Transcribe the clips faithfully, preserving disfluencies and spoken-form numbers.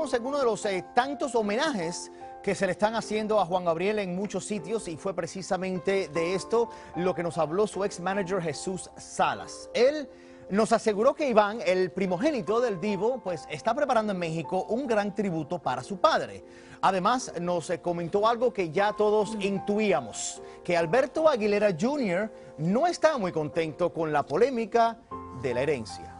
Vamos a uno de los eh, tantos homenajes que se le están haciendo a Juan Gabriel en muchos sitios, y fue precisamente de esto lo que nos habló su ex manager Jesús Salas. Él nos aseguró que Iván, el primogénito del divo, pues está preparando en México un gran tributo para su padre. Además, nos comentó algo que ya todos intuíamos, que Alberto Aguilera junior no está muy contento con la polémica de la herencia.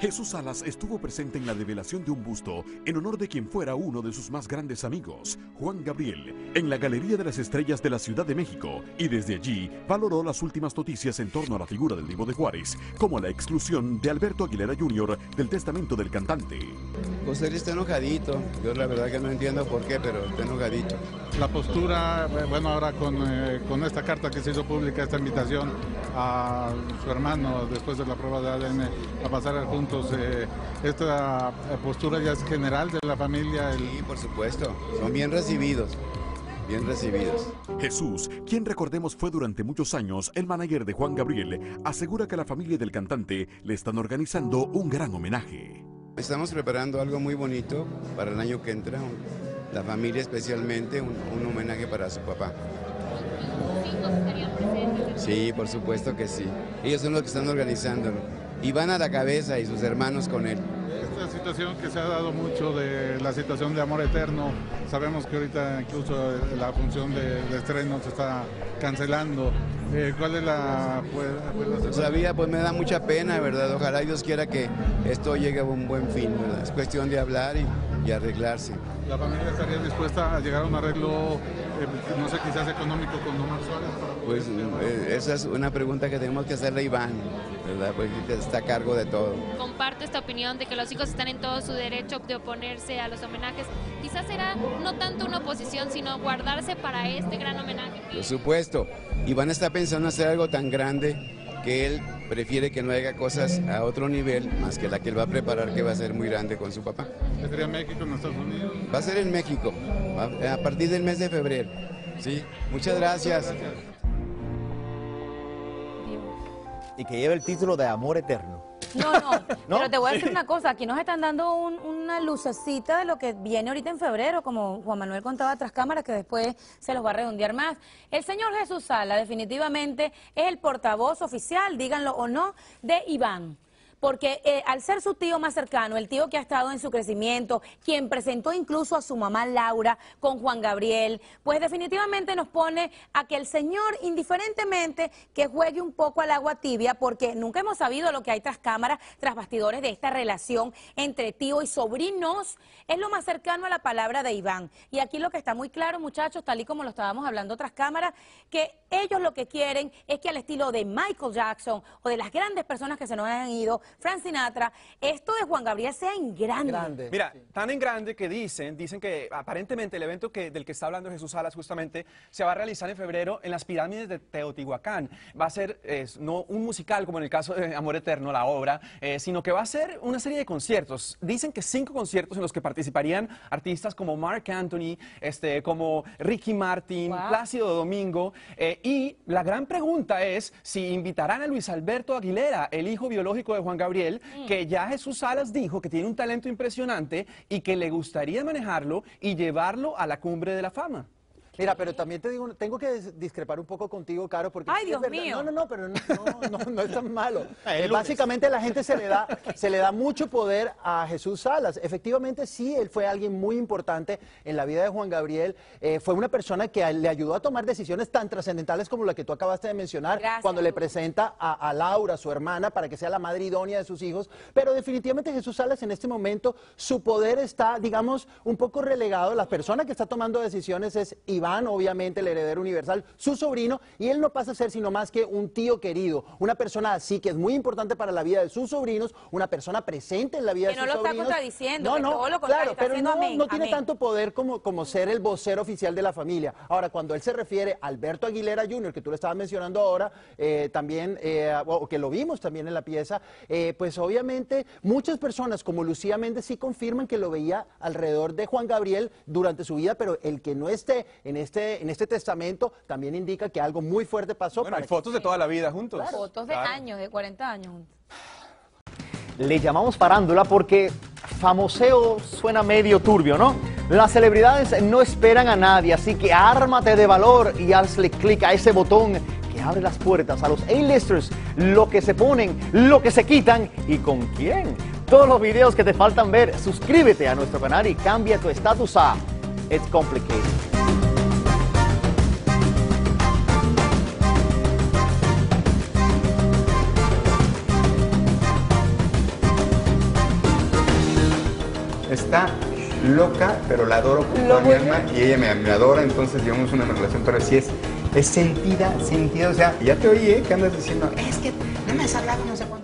Jesús Salas estuvo presente en la develación de un busto en honor de quien fuera uno de sus más grandes amigos, Juan Gabriel, en la Galería de las Estrellas de la Ciudad de México, y desde allí valoró las últimas noticias en torno a la figura del divo de Juárez, como la exclusión de Alberto Aguilera junior del testamento del cantante. Pues él está enojadito, yo la verdad que no entiendo por qué, pero está enojadito. La postura, bueno, ahora con, eh, con esta carta que se hizo pública, esta invitación a su hermano después de la prueba de A D N a pasar al punto. Entonces, esta postura ya es general de la familia. El... Sí, por supuesto, son bien recibidos, bien recibidos. Jesús, quien recordemos fue durante muchos años el manager de Juan Gabriel, asegura que la familia del cantante le están organizando un gran homenaje. Estamos preparando algo muy bonito para el año que entra, la familia especialmente, un, un homenaje para su papá. Sí, por supuesto que sí, ellos son los que están organizándolo. Iván a la cabeza y sus hermanos con él. Esta situación que se ha dado mucho de la situación de amor eterno, sabemos que ahorita incluso la función de, de estreno se está cancelando. Eh, ¿Cuál es la...? Pues, pues, la Sabía, pues me da mucha pena, ¿verdad? Ojalá Dios quiera que esto llegue a un buen fin, ¿verdad? Es cuestión de hablar y... y arreglarse. ¿La familia estaría dispuesta a llegar a un arreglo, eh, no sé, quizás económico con Omar Suárez? Pues eh, esa es una pregunta que tenemos que hacerle a Iván, ¿verdad? Pues está a cargo de todo. Comparto esta opinión de que los hijos están en todo su derecho de oponerse a los homenajes. Quizás será no tanto una oposición, sino guardarse para este gran homenaje. Por supuesto, Iván está pensando hacer algo tan grande que él prefiere que no haga cosas a otro nivel más que la que él va a preparar, que va a ser muy grande con su papá. ¿Sería en México, en Estados Unidos? Va a ser en México, a partir del mes de febrero. Sí, muchas gracias. Y que lleve el título de Amor Eterno. No, no, ¿no? Pero te voy a decir una cosa, aquí nos están dando un, una lucecita de lo que viene ahorita en febrero, como Juan Manuel contaba tras cámaras, que después se los va a redondear más. El señor Jesús Sala definitivamente es el portavoz oficial, díganlo o no, de Iván. Porque eh, al ser su tío más cercano, el tío que ha estado en su crecimiento, quien presentó incluso a su mamá Laura con Juan Gabriel, pues definitivamente nos pone a que el señor, indiferentemente, que juegue un poco al agua tibia, porque nunca hemos sabido lo que hay tras cámaras, tras bastidores de esta relación entre tío y sobrinos, es lo más cercano a la palabra de Iván. Y aquí lo que está muy claro, muchachos, tal y como lo estábamos hablando tras cámaras, que ellos lo que quieren es que al estilo de Michael Jackson o de las grandes personas que se nos han ido, Fran Sinatra, esto de Juan Gabriel sea en grande. grande. Mira, sí. Tan en grande que dicen, dicen que aparentemente el evento que, del que está hablando Jesús Salas justamente se va a realizar en febrero en las pirámides de Teotihuacán. Va a ser eh, no un musical como en el caso de Amor Eterno, la obra, eh, sino que va a ser una serie de conciertos. Dicen que cinco conciertos en los que participarían artistas como Mark Anthony, este, como Ricky Martin, wow. Plácido de Domingo. Eh, y la gran pregunta es si invitarán a Luis Alberto Aguilera, el hijo biológico de Juan Gabriel, que ya Jesús Salas dijo que tiene un talento impresionante y que le gustaría manejarlo y llevarlo a la cumbre de la fama. Mira, pero también te digo, tengo que discrepar un poco contigo, Caro, porque... ¡Ay, Dios mío! No, no, no, pero no, no, no, no es tan malo. Eh, básicamente la gente se le, da, se le da mucho poder a Jesús Salas. Efectivamente, sí, él fue alguien muy importante en la vida de Juan Gabriel. Eh, fue una persona que le ayudó a tomar decisiones tan trascendentales como la que tú acabaste de mencionar. Gracias, cuando le presenta a, a Laura, su hermana, para que sea la madre idónea de sus hijos. Pero definitivamente Jesús Salas en este momento, su poder está, digamos, un poco relegado. La persona que está tomando decisiones es Iván, obviamente el heredero universal, su sobrino, y él no pasa a ser sino más que un tío querido, una persona así que es muy importante para la vida de sus sobrinos, una persona presente en la vida que de no sus sobrinos. Que no lo está contradiciendo, no, no, todo lo contrario, claro, está pero no, amén, no tiene amén. tanto poder como, como ser el vocero oficial de la familia. Ahora, cuando él se refiere a Alberto Aguilera junior, que tú le estabas mencionando ahora, eh, también, eh, o que lo vimos también en la pieza, eh, pues obviamente muchas personas como Lucía Méndez sí confirman que lo veía alrededor de Juan Gabriel durante su vida, pero el que no esté en Este, en este testamento también indica que algo muy fuerte pasó. Bueno, para hay fotos que... de toda la vida juntos. Claro. Fotos de claro. años, de cuarenta años juntos. Le llamamos farándula porque famoseo suena medio turbio, ¿no? Las celebridades no esperan a nadie, así que ármate de valor y hazle clic a ese botón que abre las puertas a los A-listers, lo que se ponen, lo que se quitan y con quién. Todos los videos que te faltan ver, suscríbete a nuestro canal y cambia tu estatus a It's Complicated. Está loca, pero la adoro con toda mi alma y ella me, me adora, entonces llevamos una relación, pero sí es, es sentida, sentida, o sea, ya te oí, ¿eh? Que andas diciendo, es que no me has hablado, no sé cuándo.